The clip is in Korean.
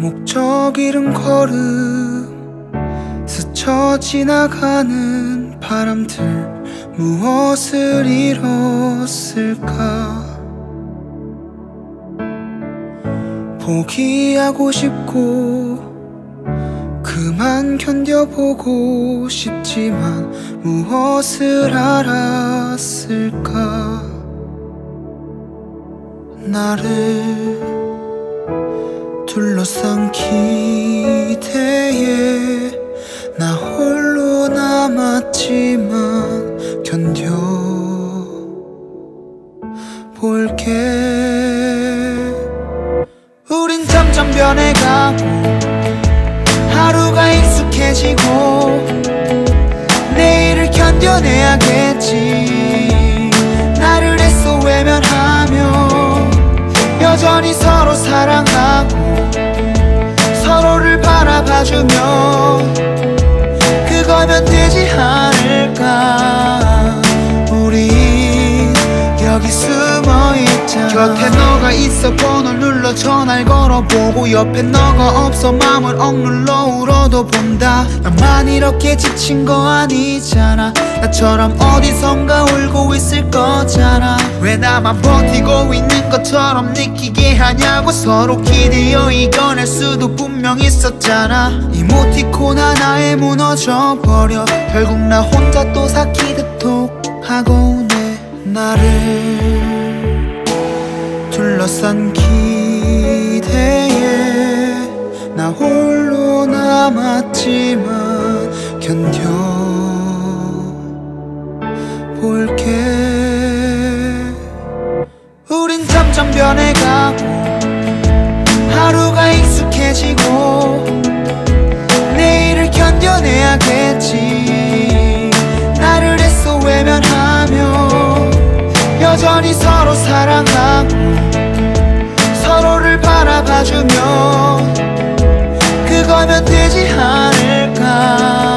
목적 잃은 걸음 스쳐 지나가는 바람들 무엇을 잃었을까. 포기하고 싶고 그만 견뎌보고 싶지만 무엇을 알았을까. 나를 둘러싼 기대에 나 홀로 남았지만 견뎌볼게. 우린 점점 변해가고 하루가 익숙해지고 내일을 견뎌내야겠지. 나를 애써 외면하며 여전히 서로 사랑하고 서로를 바라봐주며 그거면 되지 않을까. 우리 여기 숨어있자. 곁에 너가 있어 번호를 눌러 전화를 걸어보고 옆에 너가 없어 마음을 억눌러 울어도 본다. 나만 이렇게 지친 거 아니잖아. 나처럼 어디선가 울고 있을 거잖아. 왜 나만 버티고 있는 것처럼 느끼게 하냐고. 서로 기대어 이겨낼 수도 분명 있었잖아. 이모티콘 하나에 무너져버려 결국 나 혼자 또 삭히듯 톡하고 내 나를 둘러싼 기대에 나 홀로 남았지만 견뎌 볼게. 우린 점점 변해가고 하루가 익숙해지고 내일을 견뎌내야겠지. 나를 애써 외면하며 여전히 서로 사랑하고 서로를 바라봐주며 그거면 되지 않을까.